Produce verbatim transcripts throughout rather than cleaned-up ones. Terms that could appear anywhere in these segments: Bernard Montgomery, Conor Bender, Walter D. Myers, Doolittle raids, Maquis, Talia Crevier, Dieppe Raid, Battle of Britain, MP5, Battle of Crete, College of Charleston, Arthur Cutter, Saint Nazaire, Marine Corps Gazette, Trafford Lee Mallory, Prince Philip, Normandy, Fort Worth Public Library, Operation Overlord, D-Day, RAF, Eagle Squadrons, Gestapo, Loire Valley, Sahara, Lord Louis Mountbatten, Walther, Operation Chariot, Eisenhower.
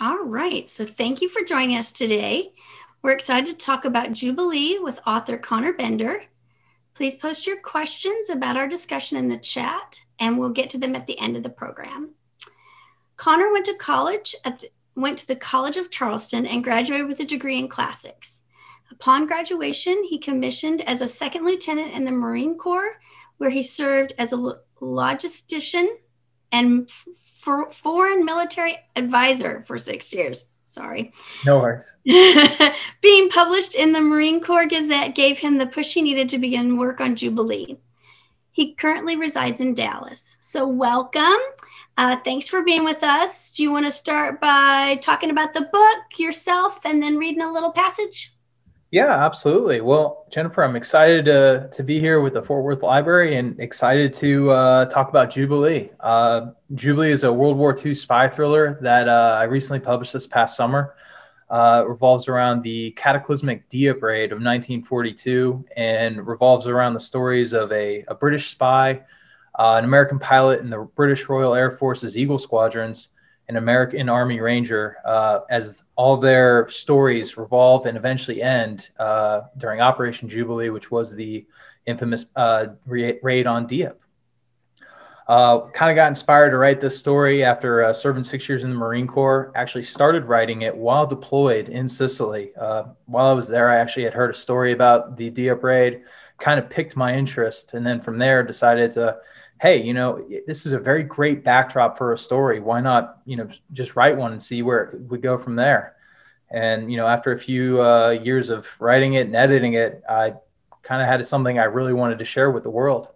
All right, so thank you for joining us today. We're excited to talk about Jubilee with author Conor Bender. Please post your questions about our discussion in the chat, and we'll get to them at the end of the program. Conor went to college at the, went to the College of Charleston and graduated with a degree in classics. Upon graduation, he commissioned as a second lieutenant in the Marine Corps, where he served as a logistician and for foreign military advisor for six years. Sorry. No worries. Being published in the Marine Corps Gazette gave him the push he needed to begin work on Jubilee. He currently resides in Dallas. So welcome. Uh, thanks for being with us. Do you want to start by talking about the book yourself and then reading a little passage? Yeah, absolutely. Well, Jennifer, I'm excited to, to be here with the Fort Worth Library and excited to uh, talk about Jubilee. Uh, Jubilee is a World War Two spy thriller that uh, I recently published this past summer. Uh, it revolves around the cataclysmic Dieppe Raid of nineteen forty-two and revolves around the stories of a, a British spy, uh, an American pilot in the British Royal Air Force's Eagle Squadrons, an American Army Ranger, uh, as all their stories revolve and eventually end uh, during Operation Jubilee, which was the infamous uh, raid on Dieppe. Uh, kind of got inspired to write this story after uh, serving six years in the Marine Corps. Actually started writing it while deployed in Sicily. Uh, while I was there, I actually had heard a story about the Dieppe raid, kind of piqued my interest, and then from there decided to, hey, you know, this is a very great backdrop for a story. Why not, you know, just write one and see where it would go from there? And, you know, after a few uh, years of writing it and editing it, I kind of had something I really wanted to share with the world.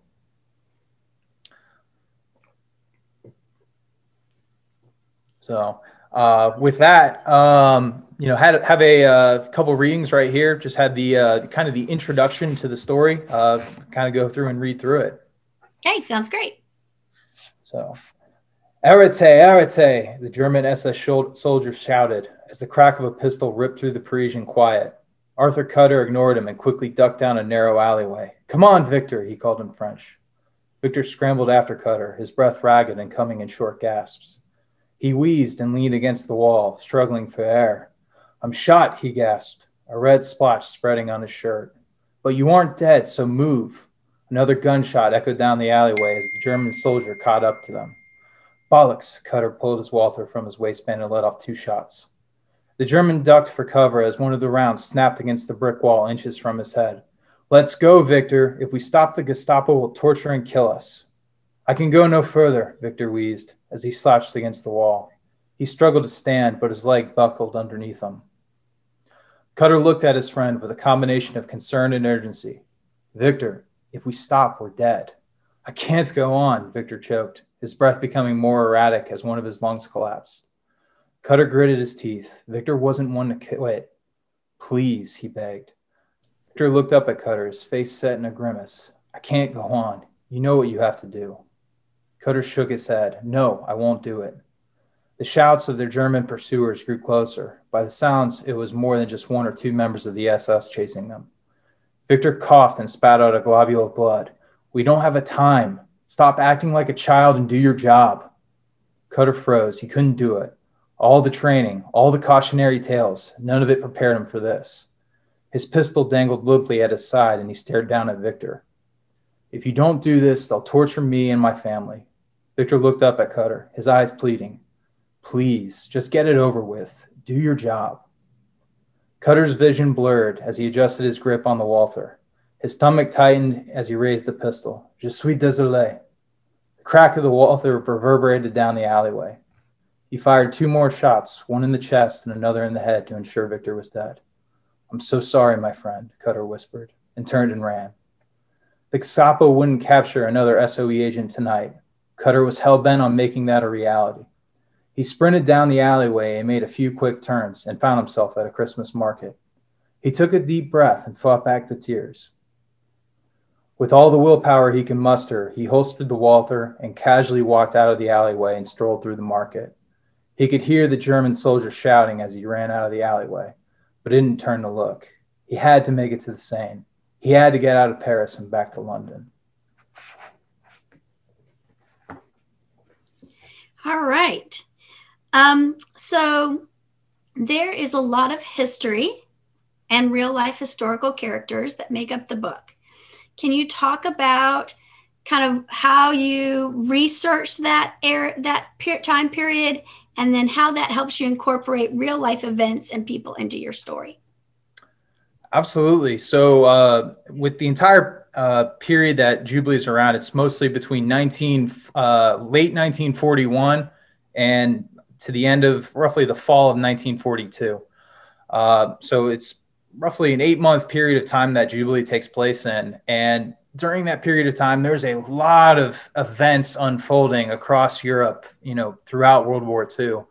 So uh, with that, um, you know, had have a uh, couple readings right here. Just had the uh, kind of the introduction to the story, uh, kind of go through and read through it. Okay, sounds great. So, Arete, Arete, the German S S soldier shouted as the crack of a pistol ripped through the Parisian quiet. Arthur Cutter ignored him and quickly ducked down a narrow alleyway. Come on, Victor, he called in French. Victor scrambled after Cutter, his breath ragged and coming in short gasps. He wheezed and leaned against the wall, struggling for air. I'm shot, he gasped, a red splotch spreading on his shirt. But you aren't dead, so move. Another gunshot echoed down the alleyway as the German soldier caught up to them. Bollocks, Cutter pulled his Walther from his waistband and let off two shots. The German ducked for cover as one of the rounds snapped against the brick wall inches from his head. Let's go, Victor. If we stop, the Gestapo will torture and kill us. I can go no further, Victor wheezed as he slouched against the wall. He struggled to stand, but his leg buckled underneath him. Cutter looked at his friend with a combination of concern and urgency. Victor, if we stop, we're dead. I can't go on, Victor choked, his breath becoming more erratic as one of his lungs collapsed. Cutter gritted his teeth. Victor wasn't one to quit. Please, he begged. Victor looked up at Cutter, his face set in a grimace. I can't go on. You know what you have to do. Cutter shook his head. No, I won't do it. The shouts of their German pursuers grew closer. By the sounds, it was more than just one or two members of the S S chasing them. Victor coughed and spat out a globule of blood. We don't have a time. Stop acting like a child and do your job. Cutter froze. He couldn't do it. All the training, all the cautionary tales, none of it prepared him for this. His pistol dangled limply at his side and he stared down at Victor. If you don't do this, they'll torture me and my family. Victor looked up at Cutter, his eyes pleading. Please, just get it over with. Do your job. Cutter's vision blurred as he adjusted his grip on the Walther. His stomach tightened as he raised the pistol. Je suis désolé. The crack of the Walther reverberated down the alleyway. He fired two more shots, one in the chest and another in the head, to ensure Victor was dead. I'm so sorry, my friend, Cutter whispered, and turned and ran. The Gestapo wouldn't capture another S O E agent tonight. Cutter was hell-bent on making that a reality. He sprinted down the alleyway and made a few quick turns and found himself at a Christmas market. He took a deep breath and fought back the tears. With all the willpower he could muster, he holstered the Walther and casually walked out of the alleyway and strolled through the market. He could hear the German soldier shouting as he ran out of the alleyway, but didn't turn to look. He had to make it to the Seine. He had to get out of Paris and back to London. All right. Um, so there is a lot of history and real life historical characters that make up the book. Can you talk about kind of how you researched that era, that per- time period, and then how that helps you incorporate real life events and people into your story? Absolutely. So uh, with the entire uh, period that Jubilee is around, it's mostly between nineteen, uh, late nineteen forty-one and to the end of roughly the fall of nineteen forty-two. Uh, so it's roughly an eight month period of time that Jubilee takes place in. And during that period of time, there's a lot of events unfolding across Europe, you know, throughout World War Two.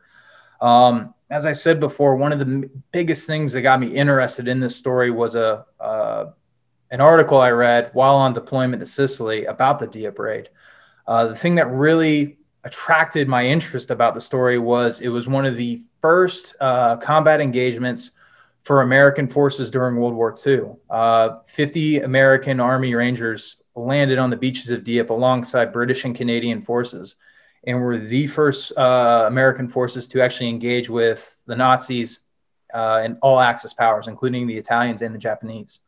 Um, as I said before, one of the biggest things that got me interested in this story was a uh, an article I read while on deployment to Sicily about the Dieppe Raid. Uh, the thing that really attracted my interest about the story was it was one of the first uh, combat engagements for American forces during World War Two. Uh, fifty American Army Rangers landed on the beaches of Dieppe alongside British and Canadian forces and were the first uh, American forces to actually engage with the Nazis uh, and all Axis powers, including the Italians and the Japanese.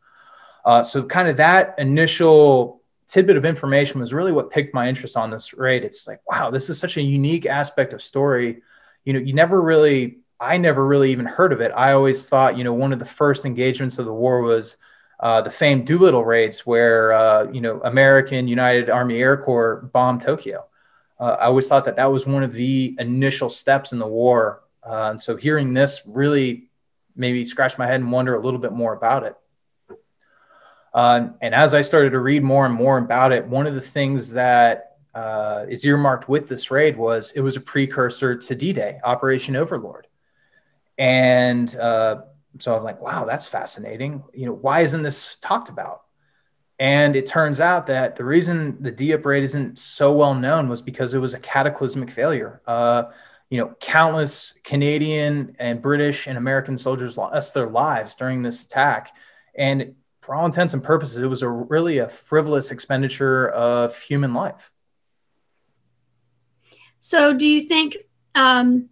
Uh, so kind of that initial tidbit of information was really what piqued my interest on this raid. It's like, wow, this is such a unique aspect of story. You know, you never really... I never really even heard of it. I always thought, you know, one of the first engagements of the war was uh, the famed Doolittle raids where, uh, you know, American United Army Air Corps bombed Tokyo. Uh, I always thought that that was one of the initial steps in the war. Uh, and so hearing this really maybe scratched my head and wonder a little bit more about it. Uh, and as I started to read more and more about it, one of the things that uh, is earmarked with this raid was it was a precursor to D-Day, Operation Overlord. And uh, so I'm like, wow, that's fascinating. You know, why isn't this talked about? And it turns out that the reason the Dieppe raid isn't so well known was because it was a cataclysmic failure. Uh, you know, countless Canadian and British and American soldiers lost their lives during this attack. And for all intents and purposes, it was a really a frivolous expenditure of human life. So do you think... Um...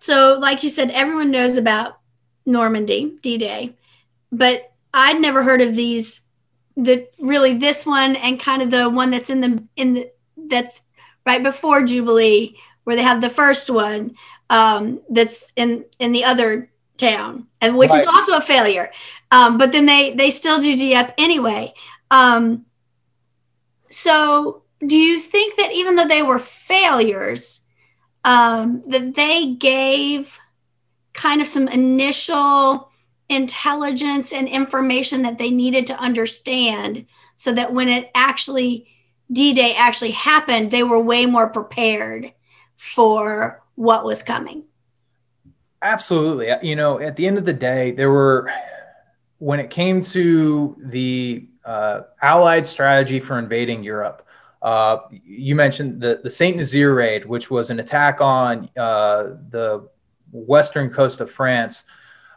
So like you said, everyone knows about Normandy, D-Day, but I'd never heard of these, the really this one and kind of the one that's in the, in the that's right before Jubilee, where they have the first one um, that's in, in the other town, and which right. is also a failure. Um, but then they, they still do Dieppe anyway. Um, so do you think that even though they were failures, Um, that they gave kind of some initial intelligence and information that they needed to understand so that when it actually, D-Day actually happened, they were way more prepared for what was coming? Absolutely. You know, at the end of the day, there were, when it came to the uh, Allied strategy for invading Europe, Uh, you mentioned the, the Saint Nazaire raid, which was an attack on uh, the western coast of France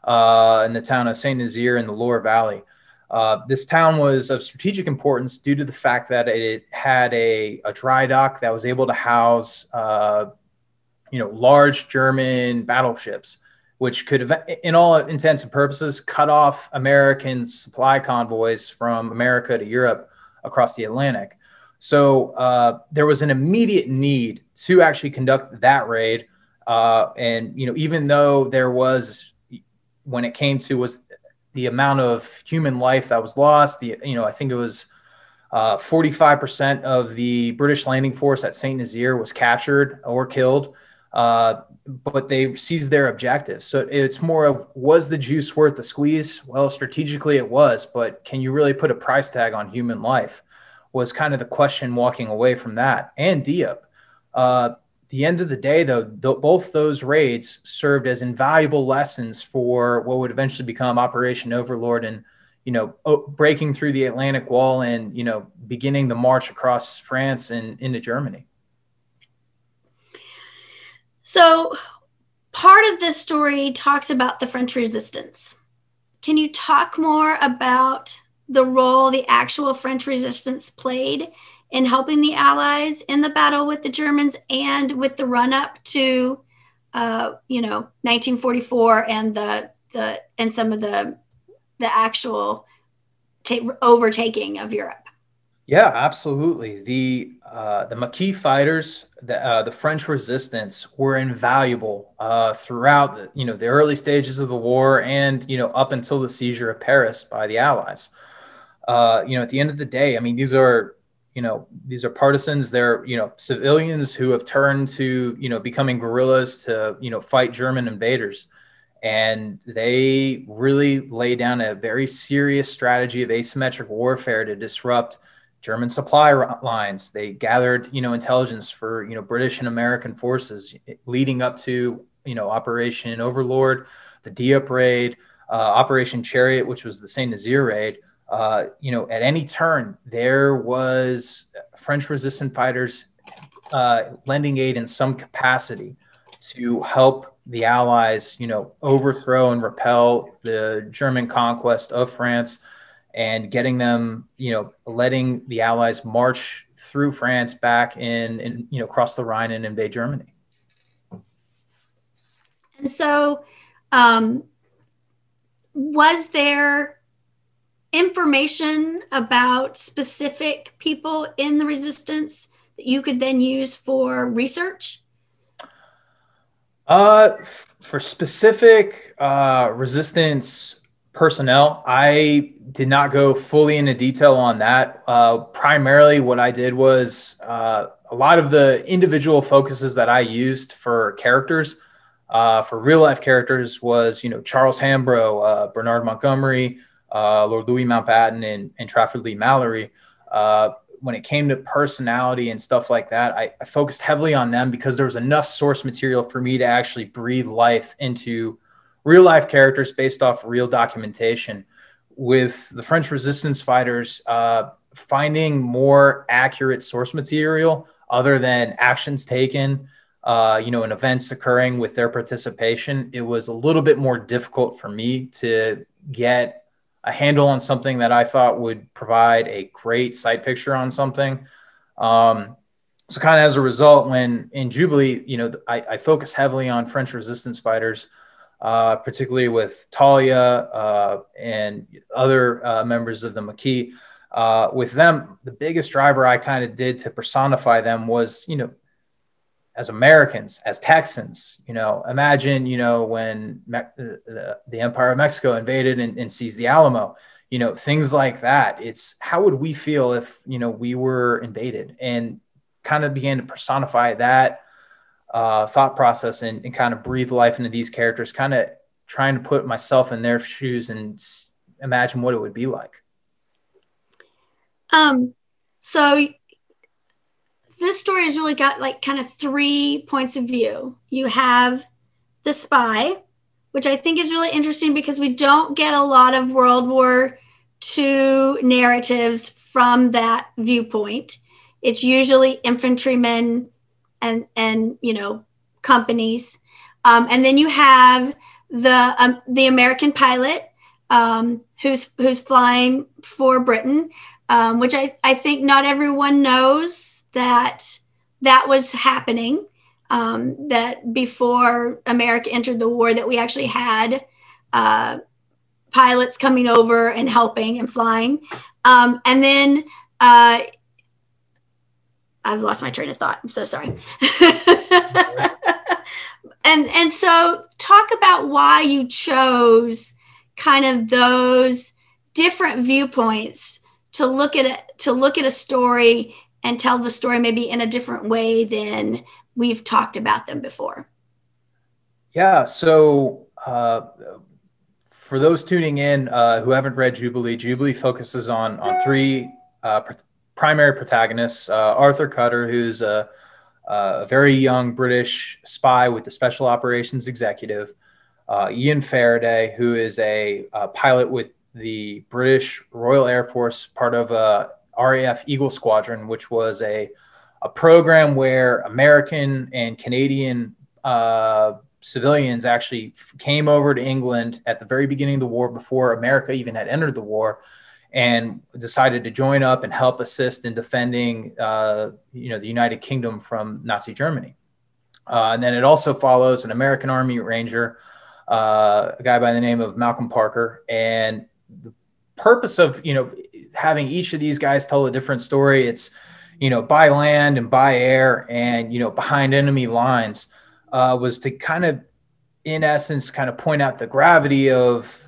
uh, in the town of Saint Nazaire in the Loire Valley. Uh, this town was of strategic importance due to the fact that it had a, a dry dock that was able to house uh, you know, large German battleships, which could, in all intents and purposes, cut off American supply convoys from America to Europe across the Atlantic. So uh, there was an immediate need to actually conduct that raid. Uh, and, you know, even though there was, when it came to was the amount of human life that was lost, the, you know, I think it was uh, forty-five percent of the British landing force at Saint Nazaire was captured or killed, uh, but they seized their objectives. So it's more of, was the juice worth the squeeze? Well, strategically it was, but can you really put a price tag on human life? Was kind of the question walking away from that and Dieppe. Uh, the end of the day, though, th- both those raids served as invaluable lessons for what would eventually become Operation Overlord and, you know, o- breaking through the Atlantic Wall and, you know, beginning the march across France and into Germany. So part of this story talks about the French resistance. Can you talk more about the role the actual French resistance played in helping the Allies in the battle with the Germans and with the run up to uh, you know, nineteen forty-four and the the and some of the the actual ta- overtaking of Europe. Yeah, absolutely. The uh, the Maquis fighters, the uh, the French resistance, were invaluable uh, throughout the, you know, the early stages of the war, and you know, up until the seizure of Paris by the Allies. Uh, you know, at the end of the day, I mean, these are you know these are partisans. They're you know civilians who have turned to you know becoming guerrillas to you know fight German invaders, and they really lay down a very serious strategy of asymmetric warfare to disrupt German supply lines. They gathered, you know, intelligence for, you know, British and American forces leading up to, you know, Operation Overlord, the Dieppe Raid, uh, Operation Chariot, which was the Saint Nazaire raid. Uh, you know, at any turn, there was French resistance fighters uh, lending aid in some capacity to help the Allies, you know, overthrow and repel the German conquest of France, and getting them, you know, letting the Allies march through France back in, in, you know, across the Rhine and invade Germany. And so um, was there information about specific people in the resistance that you could then use for research? Uh, f- for specific uh, resistance personnel, I did not go fully into detail on that. Uh, primarily what I did was uh, a lot of the individual focuses that I used for characters, uh, for real life characters was, you know, Charles Hambro, uh, Bernard Montgomery, uh, Lord Louis Mountbatten, and, and Trafford Lee Mallory. Uh, when it came to personality and stuff like that, I, I focused heavily on them because there was enough source material for me to actually breathe life into real life characters based off real documentation. With the French resistance fighters, uh, finding more accurate source material other than actions taken, uh, you know, and events occurring with their participation, it was a little bit more difficult for me to get a handle on something that I thought would provide a great sight picture on something. Um, so kind of as a result, when in Jubilee, you know, I, I focus heavily on French resistance fighters, Uh, particularly with Talia uh, and other uh, members of the Maquis. Uh, with them, the biggest driver I kind of did to personify them was, you know, as Americans, as Texans, you know, imagine, you know, when Me- the, the Empire of Mexico invaded and, and seized the Alamo, you know, things like that. It's how would we feel if, you know, we were invaded, and kind of began to personify that Uh, thought process and, and kind of breathe life into these characters, kind of trying to put myself in their shoes and s- imagine what it would be like. Um, so this story has really got like kind of three points of view. You have the spy, which I think is really interesting because we don't get a lot of World War Two narratives from that viewpoint. It's usually infantrymen and, and, you know, companies. Um, and then you have the, um, the American pilot um, who's, who's flying for Britain, um, which I, I think not everyone knows that that was happening, um, that before America entered the war, that we actually had uh, pilots coming over and helping and flying. Um, and then, uh, I've lost my train of thought. I'm so sorry. and and so talk about why you chose kind of those different viewpoints to look at a, to look at a story and tell the story maybe in a different way than we've talked about them before. Yeah. So uh, for those tuning in uh, who haven't read Jubilee, Jubilee focuses on on three Uh, primary protagonists, uh, Arthur Cutter, who's a, a very young British spy with the Special Operations Executive, uh, Ian Faraday, who is a, a pilot with the British Royal Air Force, part of a R A F Eagle Squadron, which was a, a program where American and Canadian uh, civilians actually came over to England at the very beginning of the war, before America even had entered the war, and decided to join up and help assist in defending, uh, you know, the United Kingdom from Nazi Germany. Uh, and then it also follows an American Army Ranger, uh, a guy by the name of Malcolm Parker. And the purpose of, you know, having each of these guys tell a different story, it's, you know, by land and by air and, you know, behind enemy lines, uh, was to kind of, in essence, kind of point out the gravity of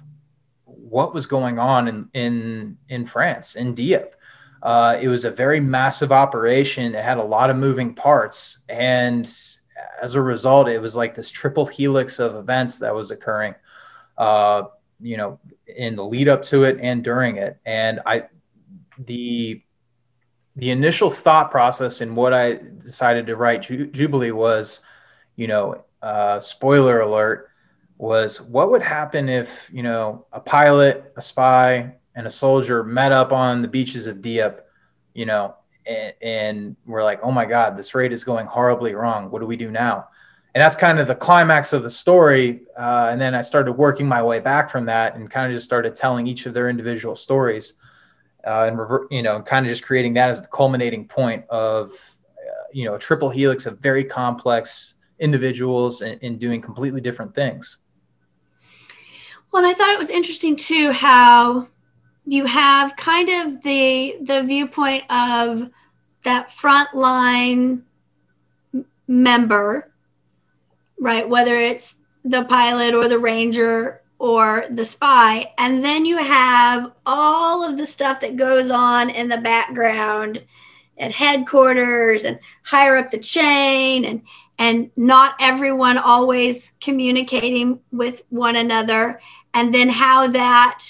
what was going on in, in, in France, in Dieppe. Uh, it was a very massive operation. It had a lot of moving parts. And as a result, it was like this triple helix of events that was occurring, uh, you know, in the lead up to it and during it. And I, the, the initial thought process in what I decided to write Ju- Jubilee was, you know, uh, spoiler alert, was what would happen if, you know, a pilot, a spy, and a soldier met up on the beaches of Dieppe, you know, and, and we're like, oh my God, this raid is going horribly wrong. What do we do now? And that's kind of the climax of the story. Uh, and then I started working my way back from that and kind of just started telling each of their individual stories, uh, and revert, you know, kind of just creating that as the culminating point of, uh, you know, a triple helix of very complex individuals and, and doing completely different things. Well, and I thought it was interesting too, how you have kind of the the viewpoint of that frontline member, right? Whether it's the pilot or the ranger or the spy. And then you have all of the stuff that goes on in the background at headquarters and higher up the chain, and, and not everyone always communicating with one another. And then how that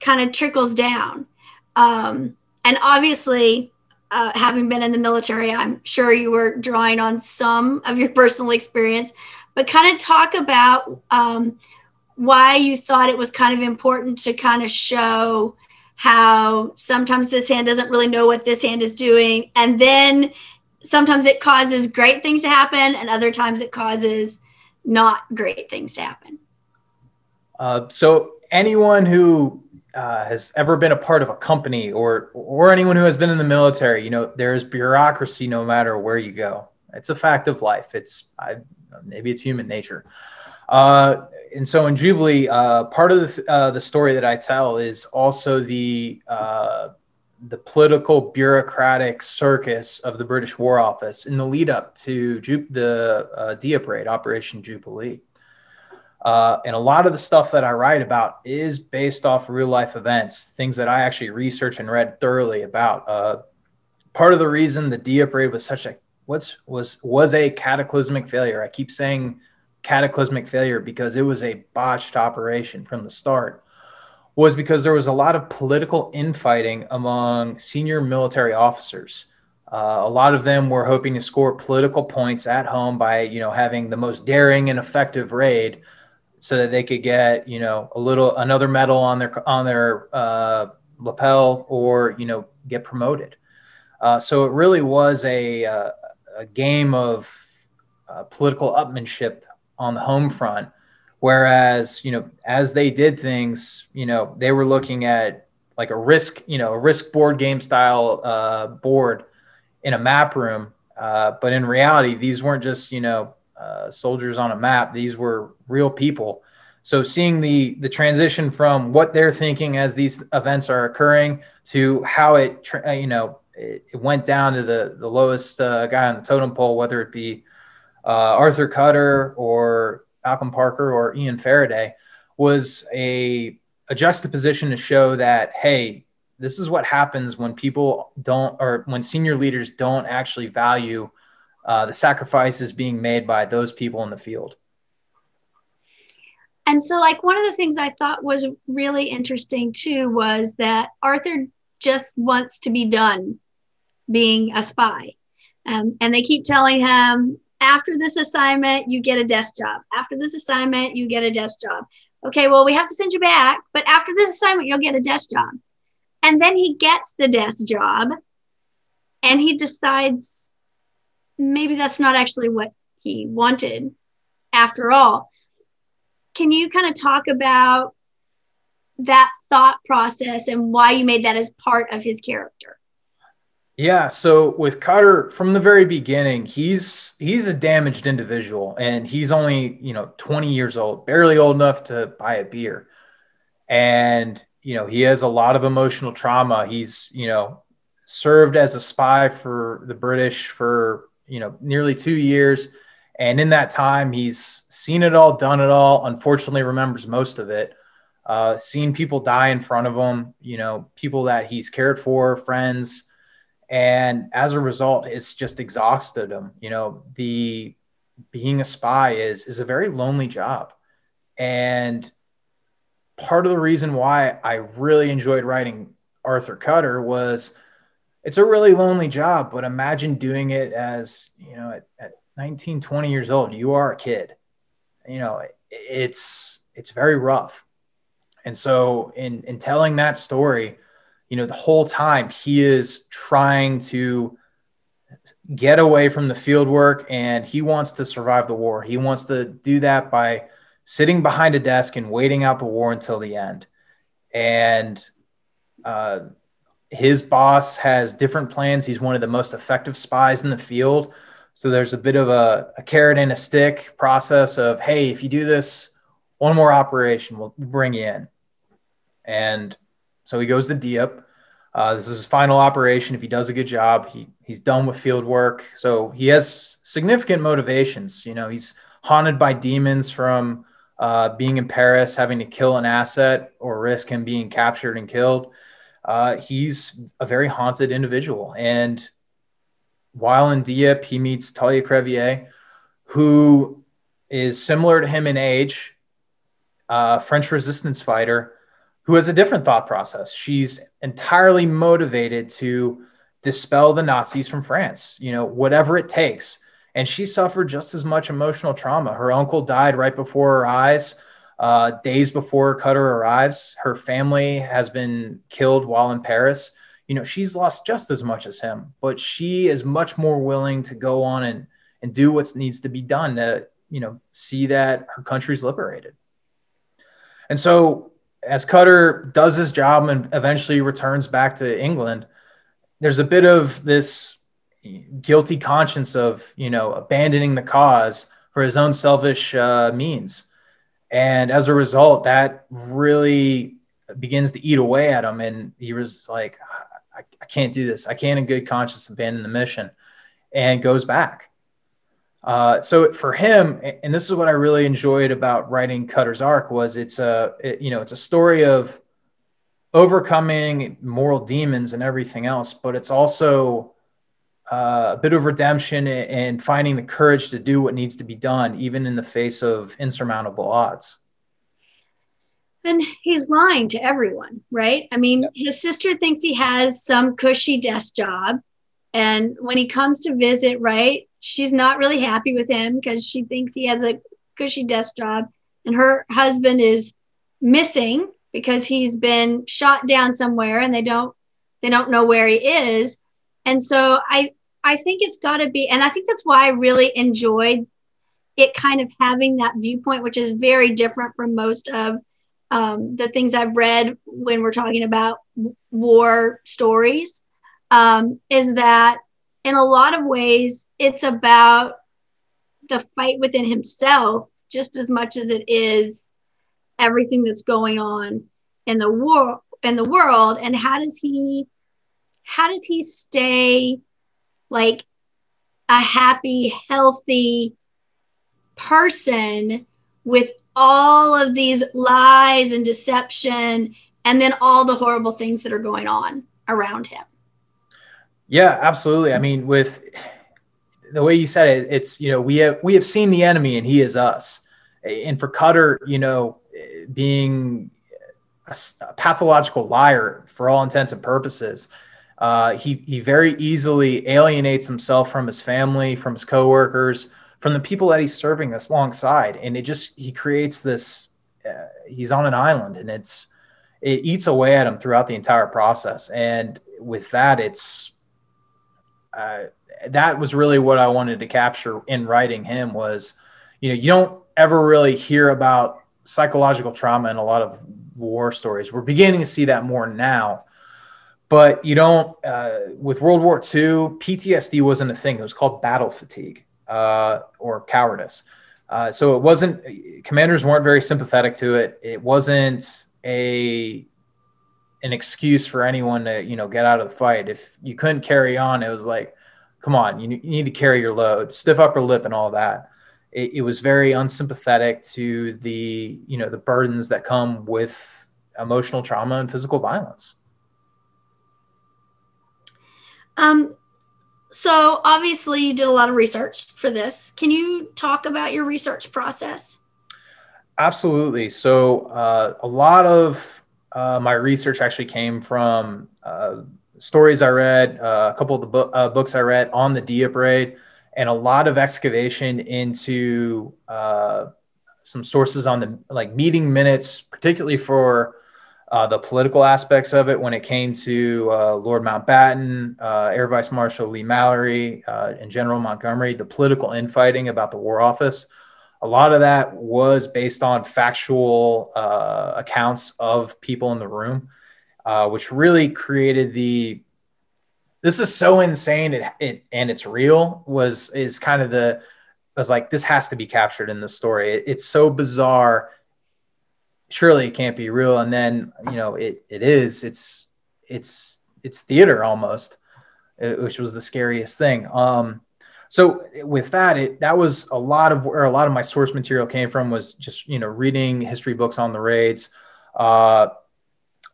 kind of trickles down. Um, and obviously, uh, having been in the military, I'm sure you were drawing on some of your personal experience, but kind of talk about um, why you thought it was kind of important to kind of show how sometimes this hand doesn't really know what this hand is doing. And then sometimes it causes great things to happen, and other times it causes not great things to happen. Uh, so anyone who Uh, has ever been a part of a company, or or anyone who has been in the military, you know, there is bureaucracy no matter where you go. It's a fact of life. It's I, maybe it's human nature. Uh, and so in Jubilee, uh, part of the, uh, the story that I tell is also the uh, the political bureaucratic circus of the British War Office in the lead up to Ju- the uh, Dieppe Raid, Operation Jubilee. Uh, and a lot of the stuff that I write about is based off real life events, things that I actually researched and read thoroughly about. Uh, part of the reason the Dieppe raid was such a what's was was a cataclysmic failure. I keep saying cataclysmic failure because it was a botched operation from the start, was because there was a lot of political infighting among senior military officers. Uh, a lot of them were hoping to score political points at home by, you know, having the most daring and effective raid, so that they could get, you know, a little, another medal on their, on their uh, lapel, or, you know, get promoted. Uh, so it really was a, a, a game of uh, political upmanship on the home front. Whereas, you know, as they did things, you know, they were looking at like a risk, you know, a risk board game style uh, board in a map room. Uh, but in reality, these weren't just, you know, Uh, soldiers on a map. These were real people. So seeing the the transition from what they're thinking as these events are occurring to how it, tra- you know, it, it went down to the, the lowest uh, guy on the totem pole, whether it be uh, Arthur Cutter or Malcolm Parker or Ian Faraday, was a, a juxtaposition to show that, hey, this is what happens when people don't, or when senior leaders don't actually value Uh, the sacrifices being made by those people in the field. And so, like, one of the things I thought was really interesting too was that Arthur just wants to be done being a spy. Um, and they keep telling him, after this assignment, you get a desk job. After this assignment, you get a desk job. Okay, well, we have to send you back, but after this assignment, you'll get a desk job. And then he gets the desk job, and he decides maybe that's not actually what he wanted after all. Can you kind of talk about that thought process and why you made that as part of his character? Yeah, so with Cutter, from the very beginning, he's he's a damaged individual, and he's only, you know, twenty years old, barely old enough to buy a beer. And, you know, he has a lot of emotional trauma. He's, you know, served as a spy for the British for, you know, nearly two years. And in that time, he's seen it all, done it all, unfortunately remembers most of it. Uh, seen people die in front of him, you know, people that he's cared for, friends. And as a result, it's just exhausted him. You know, the being a spy is, is a very lonely job. And part of the reason why I really enjoyed writing Arthur Cutter was it's a really lonely job, but imagine doing it as, you know, at, at nineteen, twenty years old, you are a kid, you know, it's, it's very rough. And so in, in telling that story, you know, the whole time he is trying to get away from the field work, and he wants to survive the war. He wants to do that by sitting behind a desk and waiting out the war until the end. And uh, his boss has different plans. He's one of the most effective spies in the field. So there's a bit of a, a carrot and a stick process of, hey, if you do this one more operation, we'll bring you in. And so he goes to Dieppe. Uh, this is his final operation. If he does a good job, he he's done with field work. So he has significant motivations. You know, he's haunted by demons from uh, being in Paris, having to kill an asset or risk him being captured and killed. Uh, he's a very haunted individual. And while in Dieppe, he meets Talia Crevier, who is similar to him in age, a French resistance fighter, who has a different thought process. She's entirely motivated to dispel the Nazis from France, you know, whatever it takes. And she suffered just as much emotional trauma. Her uncle died right before her eyes, uh, days before Cutter arrives. Her family has been killed while in Paris. You know, she's lost just as much as him, but she is much more willing to go on and, and do what needs to be done to, you know, see that her country's liberated. And so, as Cutter does his job and eventually returns back to England, there's a bit of this guilty conscience of, you know, abandoning the cause for his own selfish uh, means. And as a result, that really begins to eat away at him. And he was like, I, I can't do this. I can't in good conscience abandon the mission, and goes back. Uh, so for him, and this is what I really enjoyed about writing Cutter's arc, was it's a, it, you know, it's a story of overcoming moral demons and everything else, but it's also uh, a bit of redemption and finding the courage to do what needs to be done, even in the face of insurmountable odds. And he's lying to everyone, right? I mean, yeah. His sister thinks he has some cushy desk job. And when he comes to visit, right, she's not really happy with him because she thinks he has a cushy desk job, and her husband is missing because he's been shot down somewhere and they don't, they don't know where he is. And so I, I think it's gotta be, and I think that's why I really enjoyed it, kind of having that viewpoint, which is very different from most of um, the things I've read when we're talking about war stories, um, is that, in a lot of ways, it's about the fight within himself just as much as it is everything that's going on in the war, in the world. And how does he, how does he stay like a happy, healthy person with all of these lies and deception, and then all the horrible things that are going on around him? Yeah, absolutely. I mean, with the way you said it, it's, you know, we have, we have seen the enemy and he is us. And for Cutter, you know, being a pathological liar for all intents and purposes, uh, he, he very easily alienates himself from his family, from his coworkers, from the people that he's serving this alongside. And it just, he creates this, uh, he's on an island, and it's, it eats away at him throughout the entire process. And with that, it's, Uh, that was really what I wanted to capture in writing him was, you know, you don't ever really hear about psychological trauma in a lot of war stories. We're beginning to see that more now, But you don't, uh, with World War Two, P T S D wasn't a thing. It was called battle fatigue uh, or cowardice. Uh, so it wasn't, commanders weren't very sympathetic to it. It wasn't a an excuse for anyone to, you know, get out of the fight. If you couldn't carry on, it was like, come on, you, you need to carry your load, stiff upper lip and all that. It, it was very unsympathetic to the, you know, the burdens that come with emotional trauma and physical violence. Um, so obviously you did a lot of research for this. Can you talk about your research process? Absolutely. So uh, a lot of uh, my research actually came from uh, stories I read, uh, a couple of the bo uh, books I read on the Dieppe Raid, and a lot of excavation into uh, some sources on the like meeting minutes, particularly for Uh, the political aspects of it when it came to uh, Lord Mountbatten, uh, Air Vice Marshal Lee Mallory, uh, and General Montgomery, the political infighting about the War Office. A lot of that was based on factual uh, accounts of people in the room, uh, which really created the, this is so insane it, it, and it's real, was is kind of the, I was like, this has to be captured in the story. It, it's so bizarre. Surely it can't be real. And then, you know, it, it is, it's, it's, it's theater almost, which was the scariest thing. Um, so with that, it, that was a lot of where a lot of my source material came from, was just, you know, reading history books on the raids. Uh,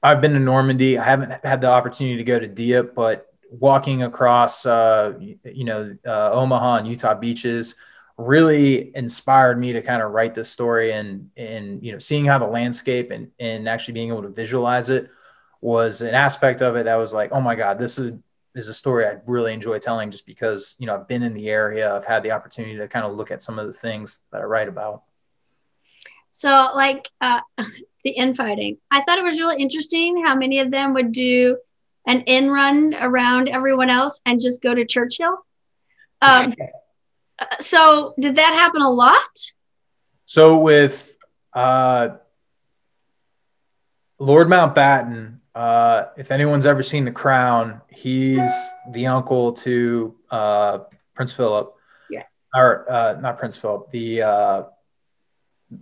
I've been to Normandy. I haven't had the opportunity to go to Dieppe, but walking across, uh, you know, uh, Omaha and Utah beaches really inspired me to kind of write this story, and, and, you know, seeing how the landscape and, and actually being able to visualize it was an aspect of it that was like, oh my God, this is, is a story I really enjoy telling, just because, you know, I've been in the area. I've had the opportunity to kind of look at some of the things that I write about. So like uh, the infighting, I thought it was really interesting how many of them would do an in run around everyone else and just go to Churchill. Um, So did that happen a lot? So with uh, Lord Mountbatten, uh, if anyone's ever seen The Crown, he's the uncle to uh, Prince Philip. Yeah. Or uh, not Prince Philip, the uh,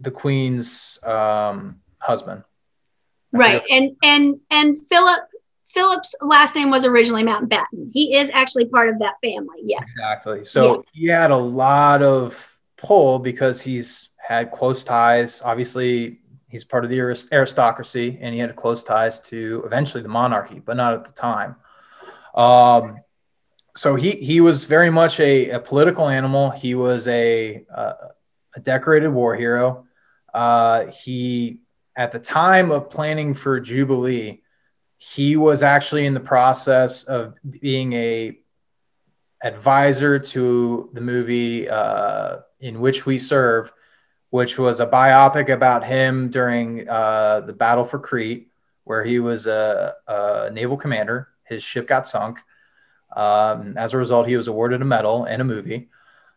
the Queen's um, husband. Right, and and and Philip Philip's last name was originally Mountbatten. He is actually part of that family. Yes, exactly. So yeah, he had a lot of pull because he's had close ties. Obviously he's part of the aristocracy and he had close ties to eventually the monarchy, but not at the time. Um, so he, he was very much a, a political animal. He was a, uh, a decorated war hero. Uh, he, at the time of planning for Jubilee, he was actually in the process of being a advisor to the movie uh, In Which We Serve, which was a biopic about him during uh, the battle for Crete, where he was a, a naval commander. His ship got sunk. Um, as a result, he was awarded a medal and a movie.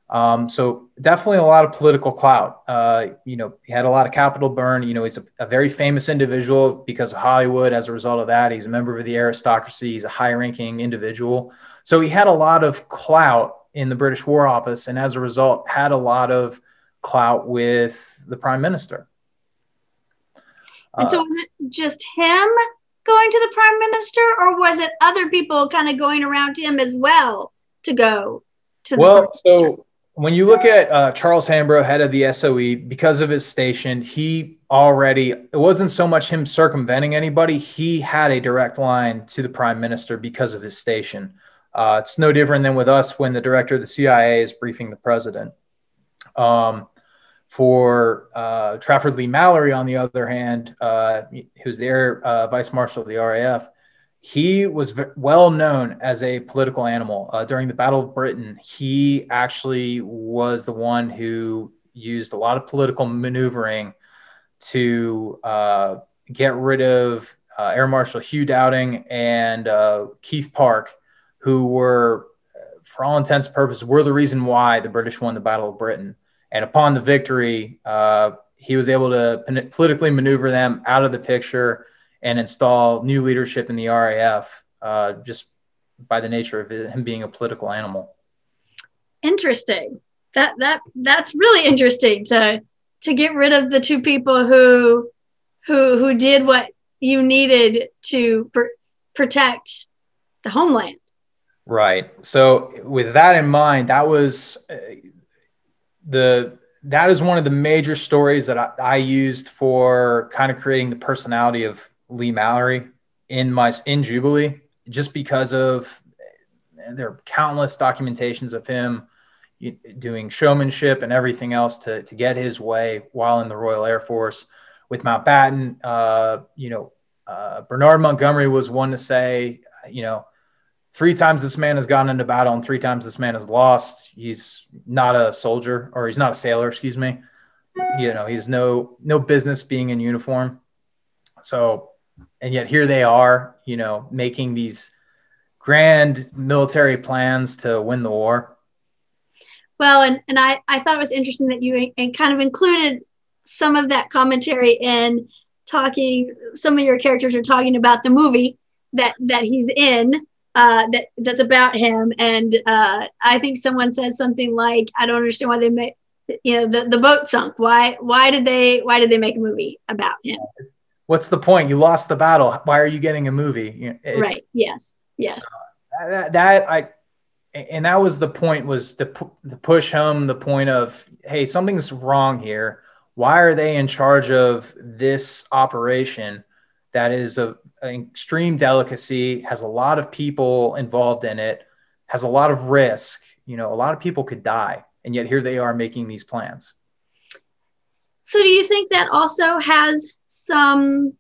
Um, so definitely a lot of political clout. Uh, you know, he had a lot of capital burn. You know, he's a, a very famous individual because of Hollywood. As a result of that, he's a member of the aristocracy. He's a high-ranking individual. So he had a lot of clout in the British War Office, and as a result, had a lot of clout with the Prime Minister. And uh, so was it just him going to the Prime Minister, or was it other people kind of going around to him as well to go to the Prime Minister? Well, so when you look at uh, Charles Hambro, head of the S O E, because of his station, he already, it wasn't so much him circumventing anybody. He had a direct line to the Prime Minister because of his station. Uh, it's no different than with us when the director of the C I A is briefing the president. Um, for uh, Trafford Lee Mallory, on the other hand, uh, who's the Air uh, Vice Marshal of the R A F, he was well known as a political animal. Uh, during the Battle of Britain, he actually was the one who used a lot of political maneuvering to uh, get rid of uh, Air Marshal Hugh Dowding and uh, Keith Park, who were, for all intents and purposes, were the reason why the British won the Battle of Britain. And upon the victory, uh, he was able to politically maneuver them out of the picture and install new leadership in the R A F, uh, just by the nature of him being a political animal. Interesting. That that that's really interesting to to get rid of the two people who who who did what you needed to pr protect the homeland. Right. So with that in mind, that was uh, the that is one of the major stories that I, I used for kind of creating the personality of Lee Mallory in my in Jubilee, just because of there are countless documentations of him doing showmanship and everything else to, to get his way while in the Royal Air Force. With Mountbatten, uh, you know, uh, Bernard Montgomery was one to say, you know, three times this man has gone into battle and three times this man has lost. He's not a soldier, or he's not a sailor, excuse me. You know, he's no, no business being in uniform. So, and yet here they are, you know, making these grand military plans to win the war. Well, and, and I, I thought it was interesting that you and kind of included some of that commentary in talking, some of your characters are talking about the movie that, that he's in, uh, that, that's about him. And uh, I think someone says something like, I don't understand why they make, you know, the, the boat sunk. Why, why did they, why did they make a movie about him? What's the point? You lost the battle. Why are you getting a movie? You know, it's, right. Yes. Yes. Uh, that, that I, And that was the point, was to, pu to push home the point of, hey, something's wrong here. Why are they in charge of this operation that is a, an extreme delicacy, has a lot of people involved in it, has a lot of risk? You know, a lot of people could die. And yet here they are making these plans. So do you think that also has some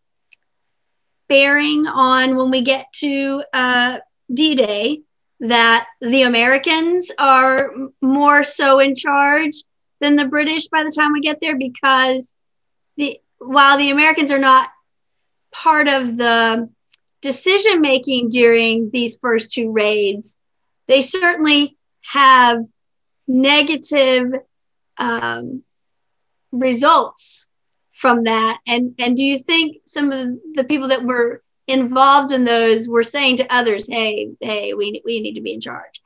bearing on when we get to uh, D-Day? That the Americans are more so in charge than the British by the time we get there, because the while the Americans are not part of the decision making during these first two raids, they certainly have negative um, results from that. And and do you think some of the people that were involved in those were saying to others, hey, hey, we, we need to be in charge?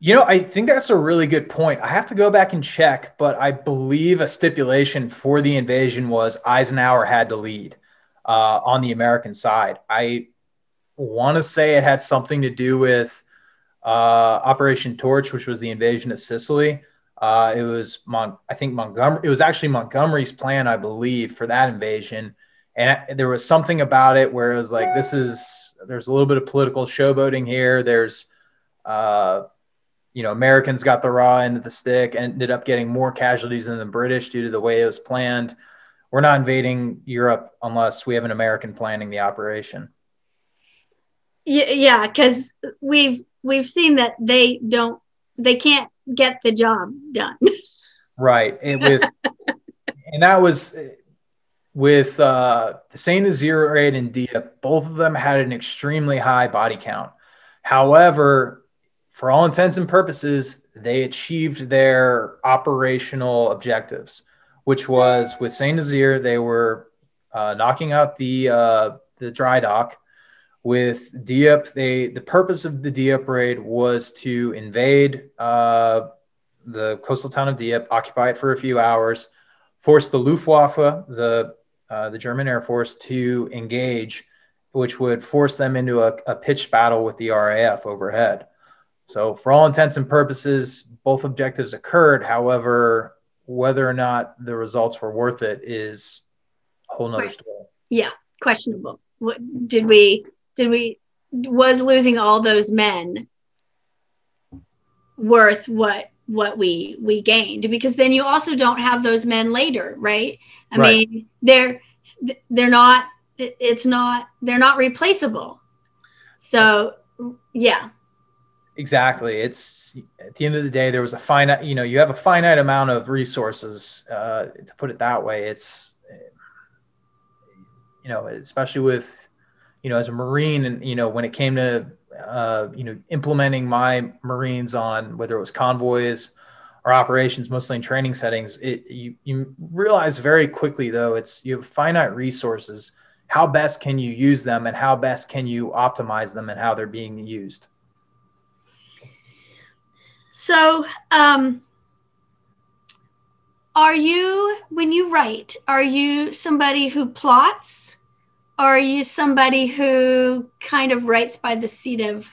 You know, I think that's a really good point. I have to go back and check, but I believe a stipulation for the invasion was Eisenhower had to lead uh, on the American side. I want to say it had something to do with uh, Operation Torch, which was the invasion of Sicily. Uh, it was, Mon I think Montgomery, it was actually Montgomery's plan, I believe, for that invasion. And there was something about it where it was like, this is, there's a little bit of political showboating here. There's, uh, you know, Americans got the raw end of the stick and ended up getting more casualties than the British due to the way it was planned. We're not invading Europe unless we have an American planning the operation. Yeah, because we've, we've seen that they don't, they can't get the job done. Right. It was, and that was... With uh, the Saint Nazaire raid and Dieppe, both of them had an extremely high body count. However, for all intents and purposes, they achieved their operational objectives, which was with Saint Nazaire, they were uh, knocking out the uh, the dry dock. With Dieppe, they the purpose of the Dieppe raid was to invade uh, the coastal town of Dieppe, occupy it for a few hours, force the Luftwaffe, the Uh, the German Air Force, to engage, which would force them into a, a pitched battle with the R A F overhead. So for all intents and purposes, both objectives occurred. However, whether or not the results were worth it is a whole nother story. Yeah, questionable. What, did we, did we, was losing all those men worth what? what we we gained? Because then you also don't have those men later, right? I right. mean, they're they're not it's not they're not replaceable. So yeah, exactly. It's at the end of the day, there was a finite, you know, you have a finite amount of resources, uh to put it that way. It's, you know, especially with, you know, as a Marine, and you know, when it came to Uh, you know, implementing my Marines on whether it was convoys or operations, mostly in training settings, it, you, you realize very quickly, though, it's you have finite resources how best can you use them, and how best can you optimize them and how they're being used? So um, are you, when you write, are you somebody who plots, or are you somebody who kind of writes by the seat of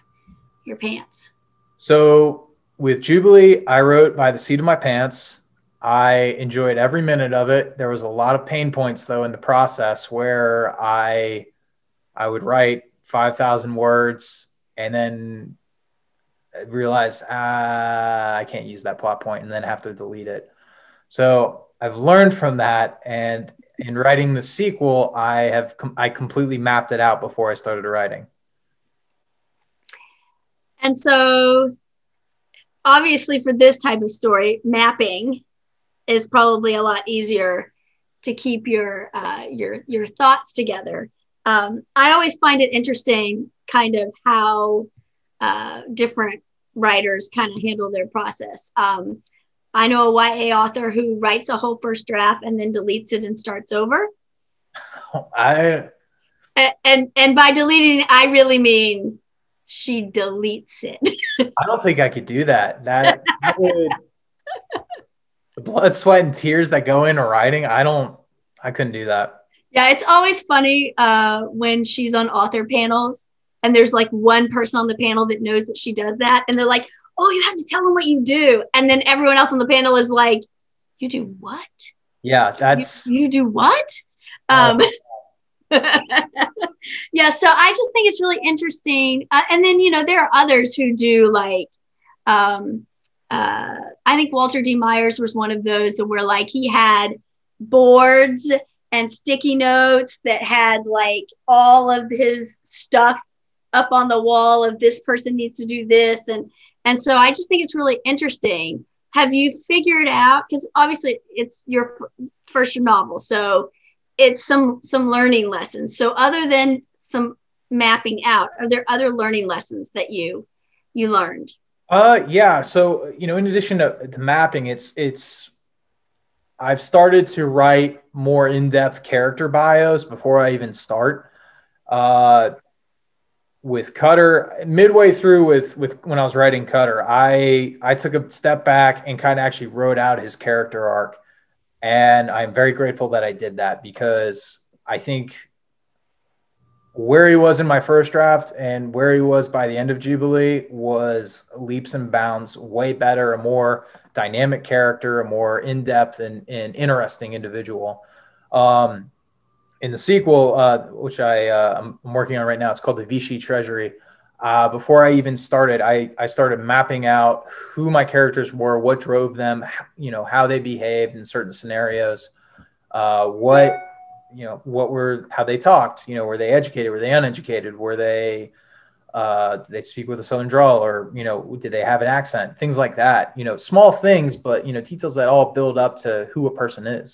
your pants? So with Jubilee, I wrote by the seat of my pants. I enjoyed every minute of it. There was a lot of pain points, though, in the process where I, I would write five thousand words and then realize ah, I can't use that plot point and then have to delete it. So I've learned from that. And in writing the sequel, I have com I completely mapped it out before I started writing. And so obviously for this type of story, mapping is probably a lot easier to keep your uh, your your thoughts together. Um, I always find it interesting, kind of how uh, different writers kind of handle their process. Um, I know a Y A author who writes a whole first draft and then deletes it and starts over. I and and, and by deleting, I really mean she deletes it. I don't think I could do that. That, that would. The blood, sweat, and tears that go into writing, I don't, I couldn't do that. Yeah, it's always funny uh, when she's on author panels and there's like one person on the panel that knows that she does that. And they're like, oh, you have to tell them what you do. And then everyone else on the panel is like, you do what? Yeah, that's. You, you do what? Um, yeah, so I just think it's really interesting. Uh, and then, you know, there are others who do like, um, Uh, I think Walter D. Myers was one of those where like he had boards and sticky notes that had like all of his stuff up on the wall of this person needs to do this. And, and so I just think it's really interesting. Have you figured out, because obviously it's your first novel, so it's some, some learning lessons. So other than some mapping out, are there other learning lessons that you, you learned? Uh, yeah. So, you know, in addition to, to mapping, it's, it's, I've started to write more in-depth character bios before I even start, uh, with Cutter. Midway through with, with, when I was writing Cutter, I, I took a step back and kind of actually wrote out his character arc. And I'm very grateful that I did that, because I think where he was in my first draft and where he was by the end of Jubilee was leaps and bounds way better, a more dynamic character, a more in-depth and, and interesting individual. Um, in the sequel, uh, which I, uh, I'm working on right now, it's called The Vichy Treasury. Uh, before I even started, I, I started mapping out who my characters were, what drove them, you know, how they behaved in certain scenarios, uh, what... you know, what were, how they talked, you know, were they educated? Were they uneducated? Were they, uh, did they speak with a Southern drawl, or, you know, did they have an accent? Things like that, you know, small things, but, you know, details that all build up to who a person is.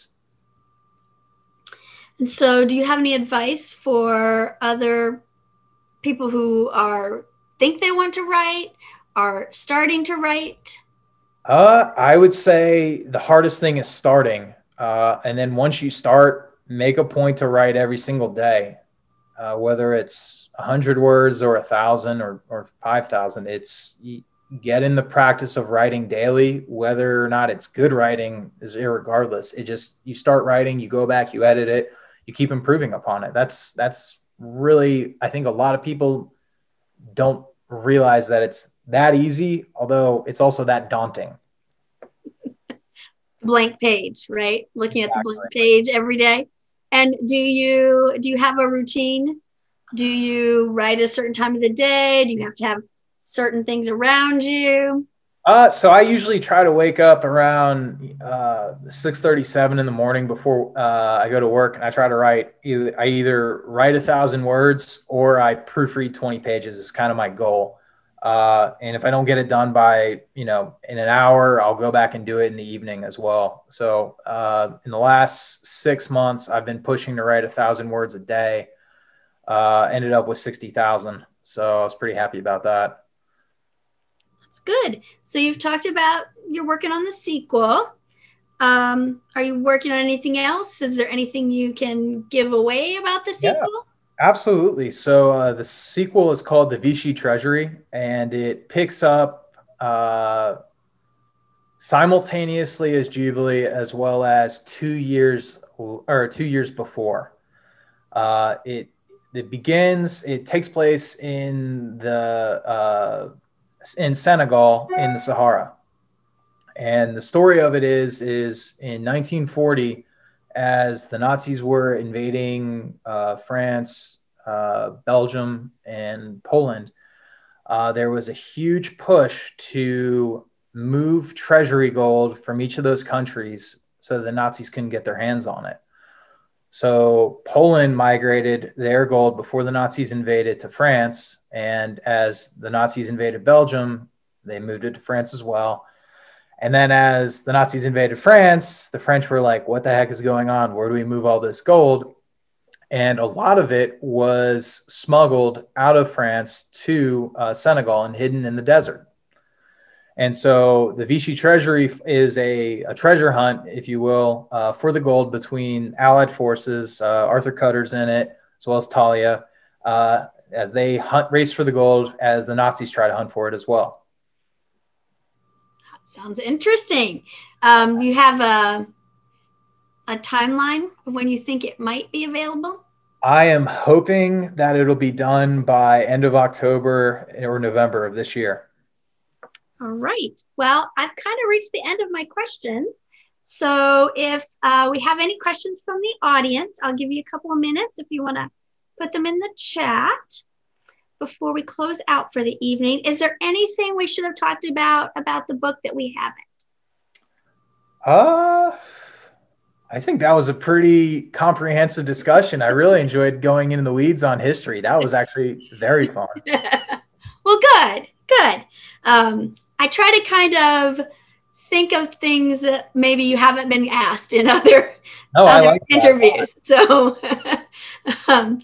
And so do you have any advice for other people who are, think they want to write, are starting to write? Uh, I would say the hardest thing is starting. Uh, and then once you start, make a point to write every single day, uh, whether it's a hundred words or a thousand or, or five thousand. It's get in the practice of writing daily, whether or not it's good writing is irregardless. It just, you start writing, you go back, you edit it, you keep improving upon it. That's, that's really, I think a lot of people don't realize that it's that easy, although it's also that daunting. Blank page, right? Looking exactly. At the blank page every day. And do you do you have a routine? Do you write a certain time of the day? Do you have to have certain things around you? Uh, so I usually try to wake up around uh, six thirty, seven in the morning before uh, I go to work, and I try to write. Either, I either write a thousand words or I proofread twenty pages. Is kind of my goal. Uh, and if I don't get it done by, you know, in an hour, I'll go back and do it in the evening as well. So, uh, in the last six months, I've been pushing to write a thousand words a day, uh, ended up with sixty thousand. So I was pretty happy about that. That's good. So you've talked about, you're working on the sequel. Um, are you working on anything else? Is there anything you can give away about the sequel? Yeah, absolutely. So uh, the sequel is called The Vichy Treasury, and it picks up uh, simultaneously as Jubilee, as well as two years or two years before. Uh, it it begins. It takes place in the uh, in Senegal, in the Sahara. And the story of it is, is in nineteen forty, as the Nazis were invading uh, France, uh, Belgium, and Poland, uh, there was a huge push to move treasury gold from each of those countries so the Nazis couldn't get their hands on it. So Poland migrated their gold before the Nazis invaded to France. And as the Nazis invaded Belgium, they moved it to France as well. And then as the Nazis invaded France, the French were like, what the heck is going on? Where do we move all this gold? And a lot of it was smuggled out of France to uh, Senegal and hidden in the desert. And so the Vichy Treasury is a, a treasure hunt, if you will, uh, for the gold between Allied forces. Uh, Arthur Cutter's in it, as well as Talia, uh, as they hunt, race for the gold, as the Nazis try to hunt for it as well. Sounds interesting. Um, you have a, a timeline of when you think it might be available? I am hoping that it'll be done by end of October or November of this year. All right. Well, I've kind of reached the end of my questions. So if uh, we have any questions from the audience, I'll give you a couple of minutes if you want to put them in the chat before we close out for the evening. Is there anything we should have talked about about the book that we haven't? Uh, I think that was a pretty comprehensive discussion. I really enjoyed going into the weeds on history. That was actually very fun. Well, good, good. Um, I try to kind of think of things that maybe you haven't been asked in other, no, other I like interviews. That. So, um,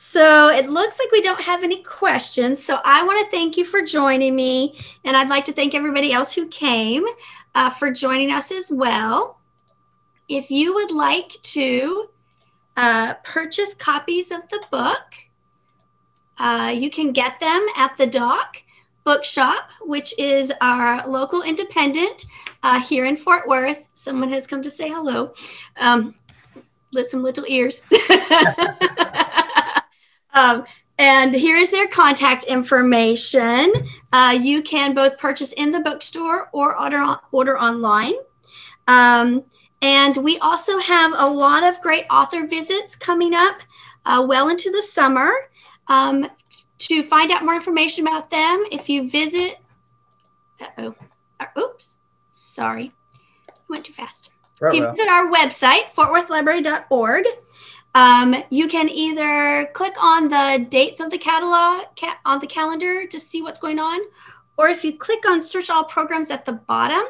So it looks like we don't have any questions. So I want to thank you for joining me. And I'd like to thank everybody else who came uh, for joining us as well. If you would like to uh, purchase copies of the book, uh, you can get them at the Dock Bookshop, which is our local independent uh, here in Fort Worth. Someone has come to say hello. Um, with some little ears. Um, and here is their contact information. Uh, you can both purchase in the bookstore or order, order online. Um, and we also have a lot of great author visits coming up uh, well into the summer. Um, to find out more information about them, if you visit, uh-oh, uh, oops, sorry, I went too fast. Right, if you visit our website, fort worth library dot org, Um, you can either click on the dates of the catalog ca on the calendar to see what's going on, or if you click on search all programs at the bottom,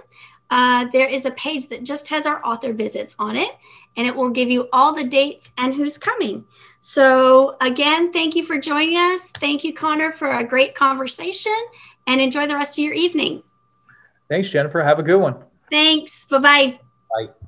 uh, there is a page that just has our author visits on it, and it will give you all the dates and who's coming. So again, thank you for joining us. Thank you, Connor, for a great conversation, and enjoy the rest of your evening. Thanks, Jennifer. Have a good one. Thanks. Bye-bye. Bye. -bye. Bye.